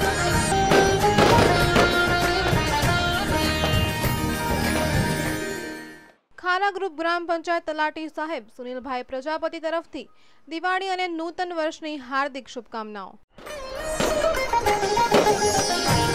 ખારા ગ્રુપ ગ્રામ પંચાયત તલાટી સાહેબ સુનિલભાઈ પ્રજાપતિ તરફથી દિવાળી અને નૂતન વર્ષની હાર્દિક શુભકામનાઓ।